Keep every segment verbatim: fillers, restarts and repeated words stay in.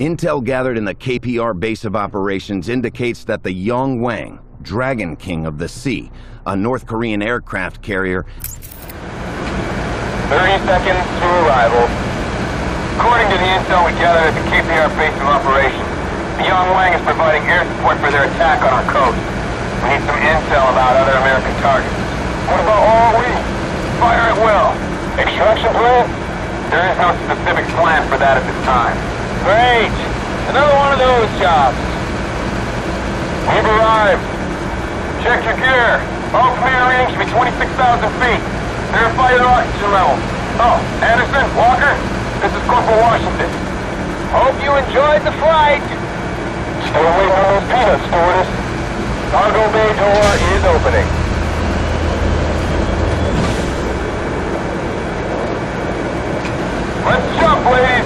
Intel gathered in the K P R base of operations indicates that the Yong Wang, Dragon King of the Sea, a North Korean aircraft carrier... thirty seconds to arrival. According to the intel we gathered at the K P R base of operations, the Yong Wang is providing air support for their attack on our coast. We need some intel about other American targets. What about all we? Fire at will. Extraction plan? There is no specific plan for that at this time. Great! Another one of those jobs. We've arrived. Check your gear. All command readings should be twenty-six thousand feet. Verify your oxygen level. Oh, Anderson, Walker, this is Corporal Washington. Hope you enjoyed the flight. Stay away from those peanuts, stewardess. Cargo bay door is opening. Let's jump, ladies!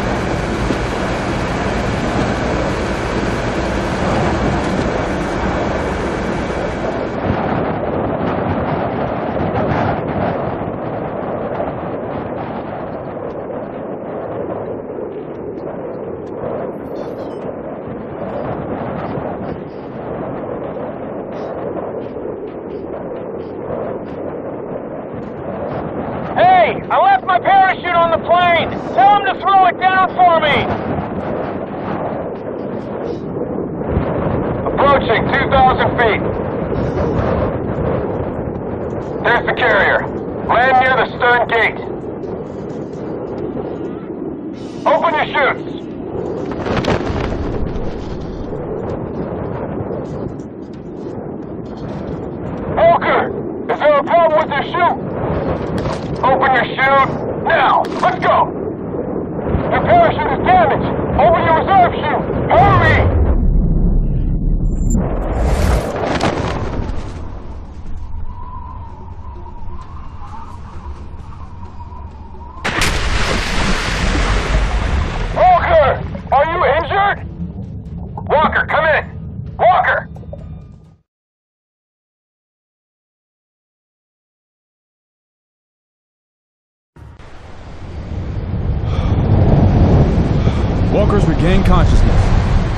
Walker's regained consciousness.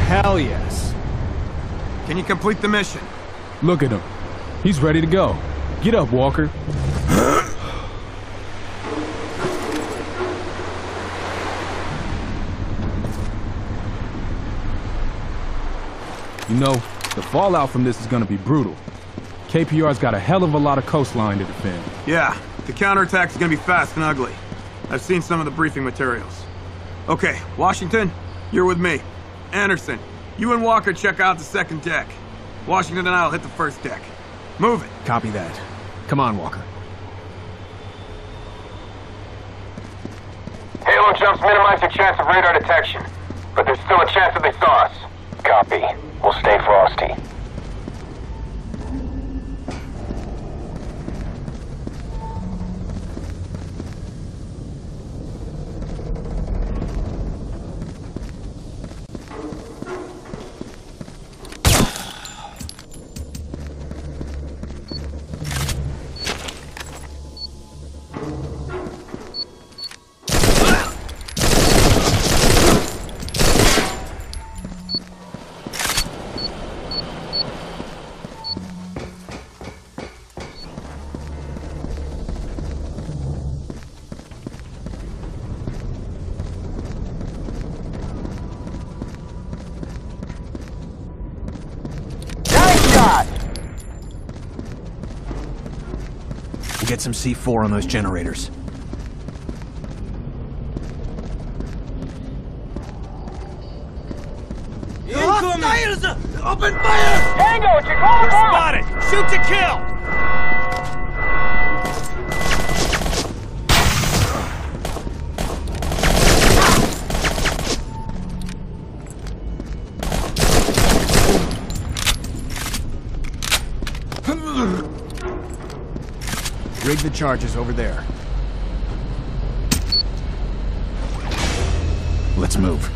Hell yes. Can you complete the mission? Look at him. He's ready to go. Get up, Walker. You know, the fallout from this is gonna be brutal. K P R's got a hell of a lot of coastline to defend. Yeah, the counterattack's gonna be fast and ugly. I've seen some of the briefing materials. Okay, Washington, you're with me. Anderson, you and Walker check out the second deck. Washington and I'll hit the first deck. Move it. Copy that. Come on, Walker. Halo jumps minimize the chance of radar detection, but there's still a chance that they saw us. Copy. We'll stay frosty. Get some C four on those generators. Incoming! Fires! Open fire! Tango, it's your call! Spotted! Shoot to kill! Rig the charges over there. Let's move.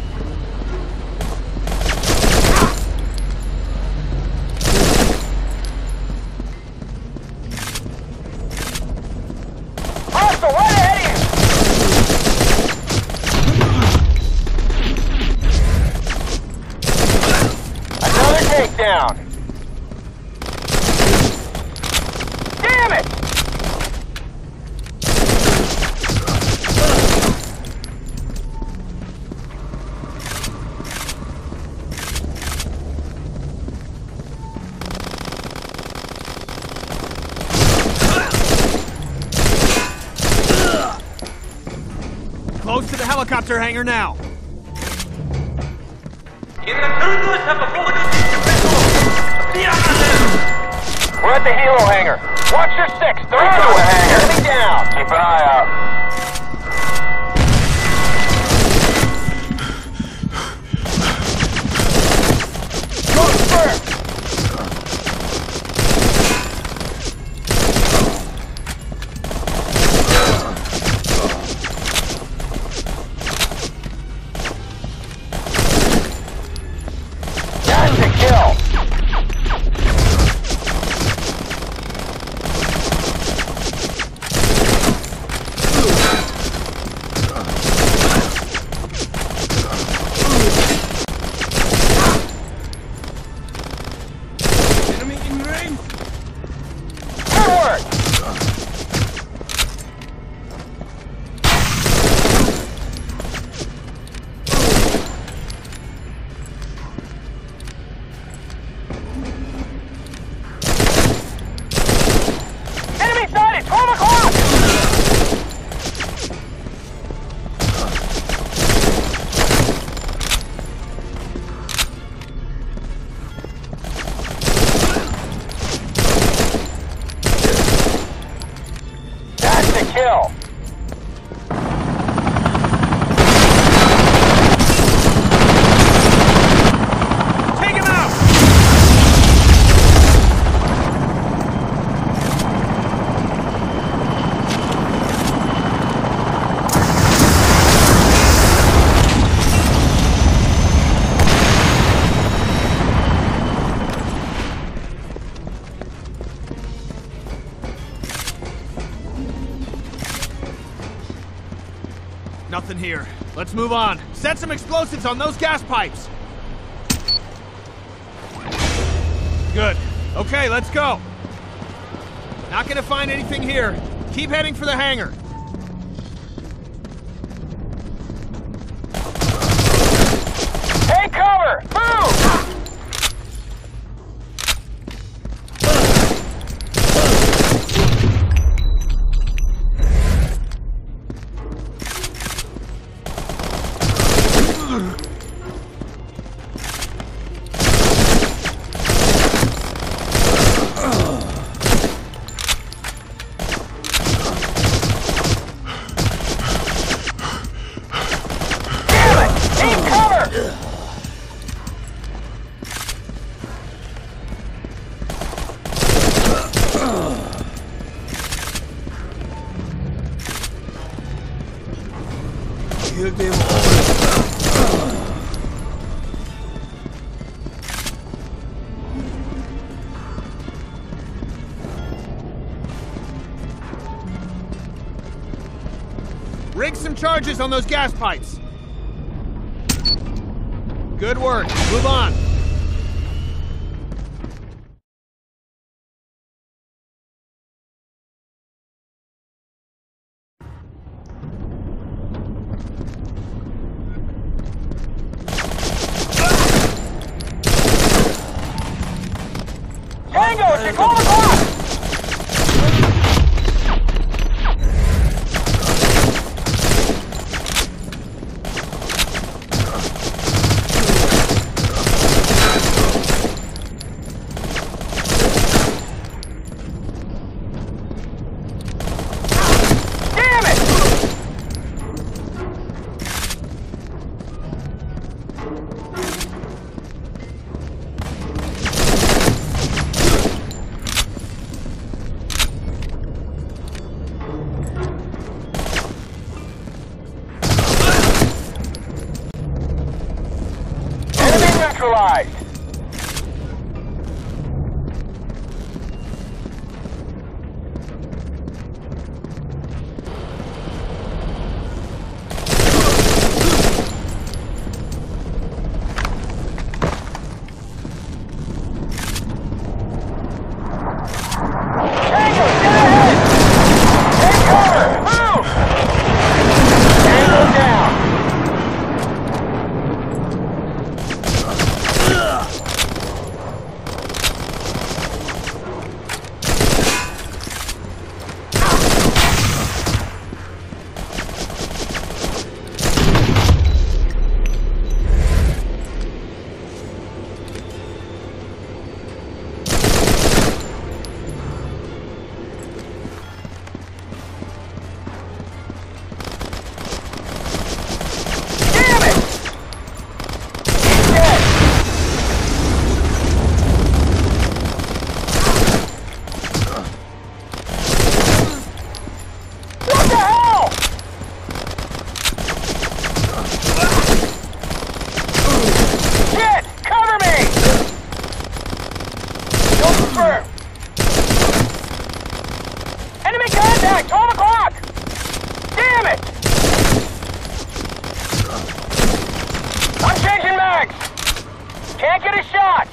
down. Damn it! Close to the helicopter hangar now. We're at the Halo hangar. Watch your six. They're into a hangar. Enemy down. Keep an eye out. Go first. That's a kill. Nothing here. Let's move on. Set some explosives on those gas pipes. Good. Okay, let's go. Not gonna find anything here. Keep heading for the hangar. Take cover! Move! Rig some charges on those gas pipes. Good work. Move on. Get a shot!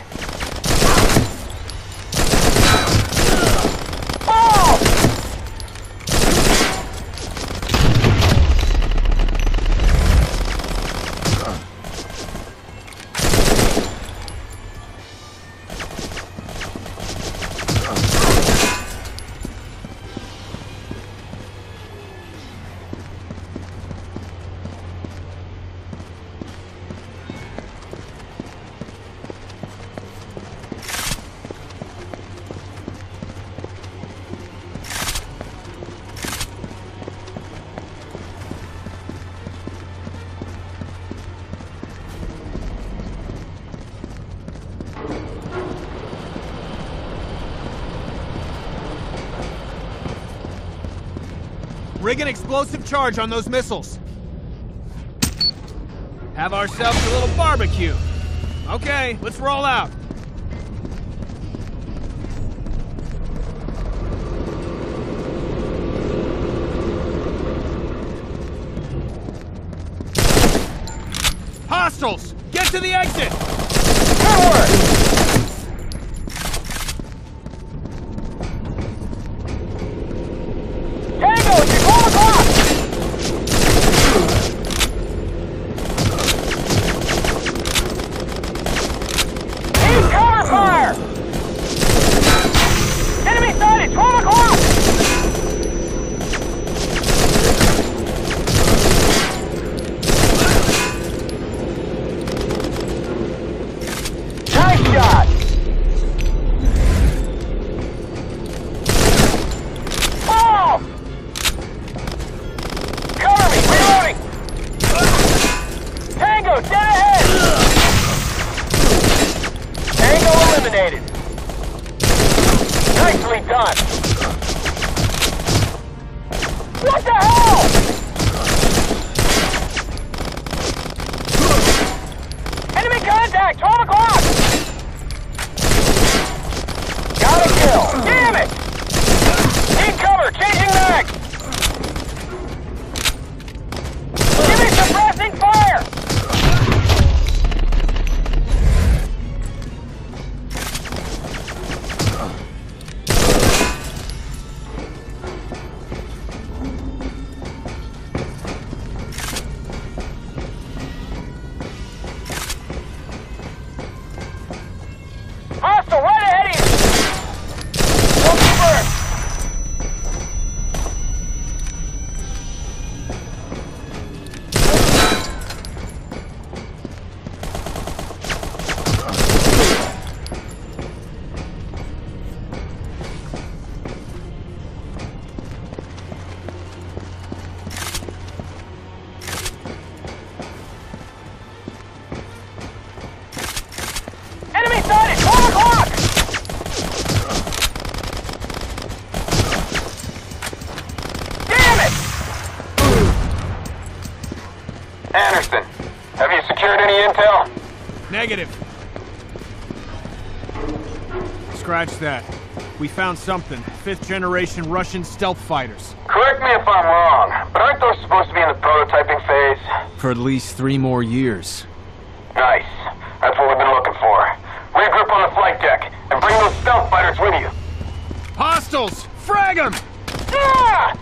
Rig an explosive charge on those missiles. Have ourselves a little barbecue. Okay, let's roll out. Hostiles, get to the exit! Forward! Anderson, have you secured any intel? Negative. Scratch that. We found something. Fifth generation Russian stealth fighters. Correct me if I'm wrong, but aren't those supposed to be in the prototyping phase? For at least three more years. Nice. That's what we've been looking for. Regroup on the flight deck and bring those stealth fighters with you. Hostiles! Frag them! Yeah!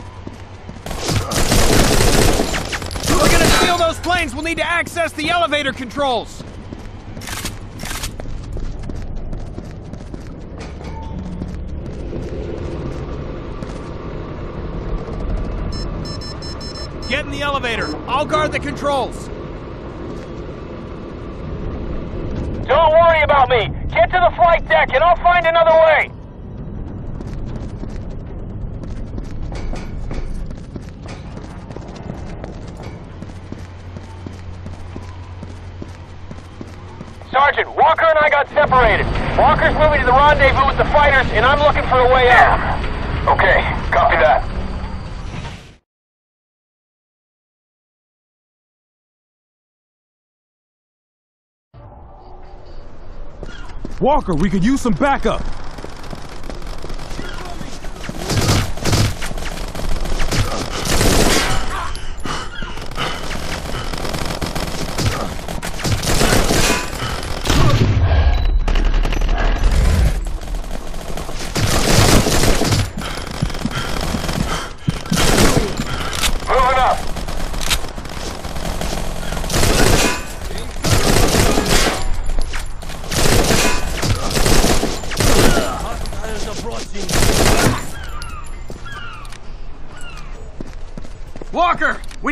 We're gonna steal those planes! We'll need to access the elevator controls! Get in the elevator! I'll guard the controls! Don't worry about me! Get to the flight deck and I'll find another way! Sergeant, Walker and I got separated. Walker's moving to the rendezvous with the fighters, and I'm looking for a way out. Okay, copy that. Walker, we could use some backup.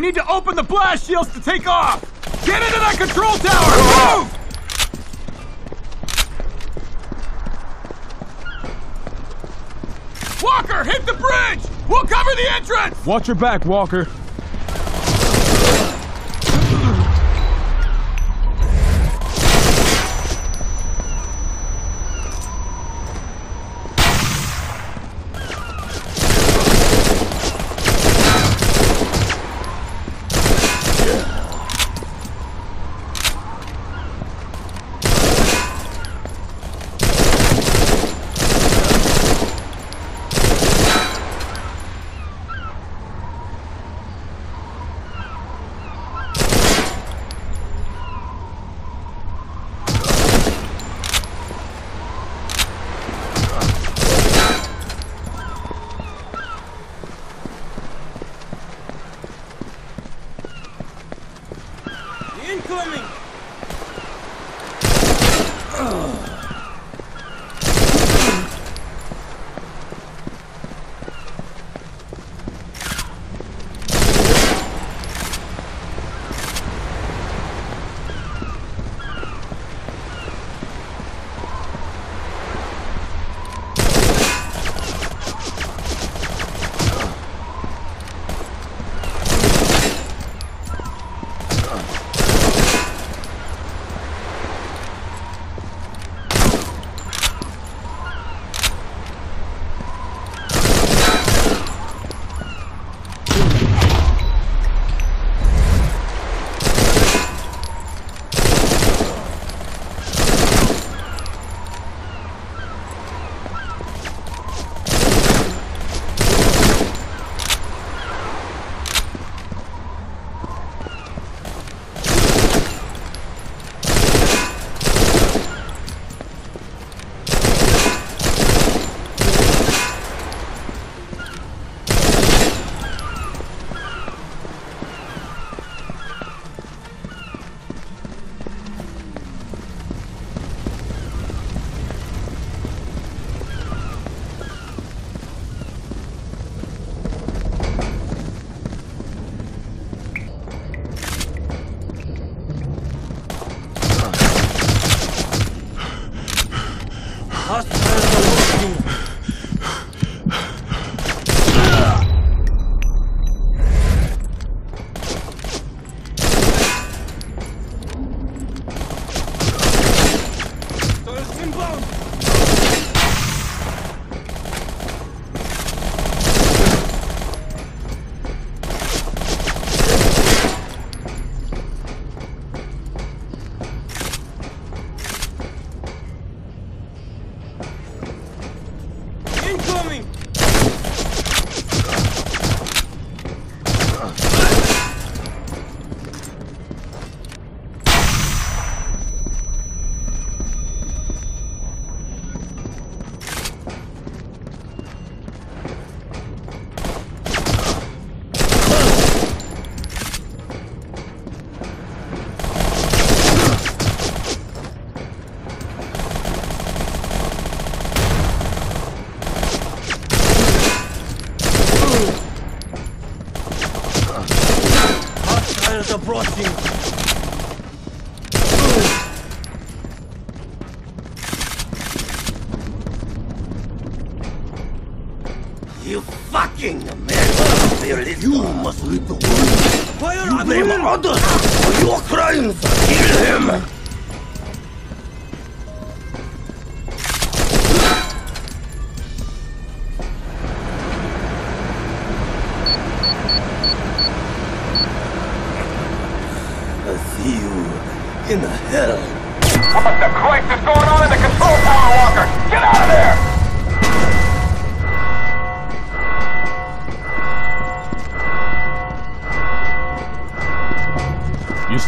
We need to open the blast shields to take off! Get into that control tower! Move! Walker, hit the bridge! We'll cover the entrance! Watch your back, Walker.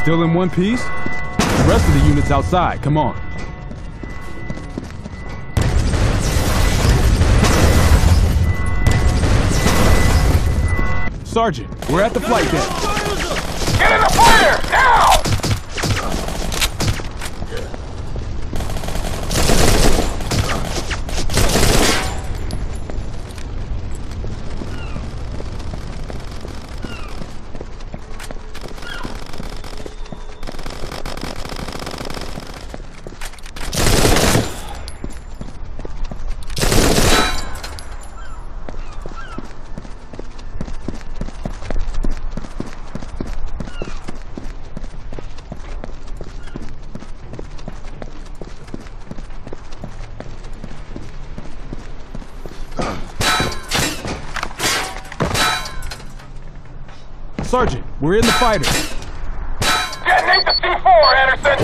Still in one piece? The rest of the unit's outside, come on. Sergeant, we're at the flight deck. Get in the fire, now! Sergeant, we're in the fighter. Detonate the C four, Anderson!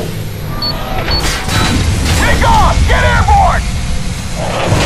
Take off! Get airborne!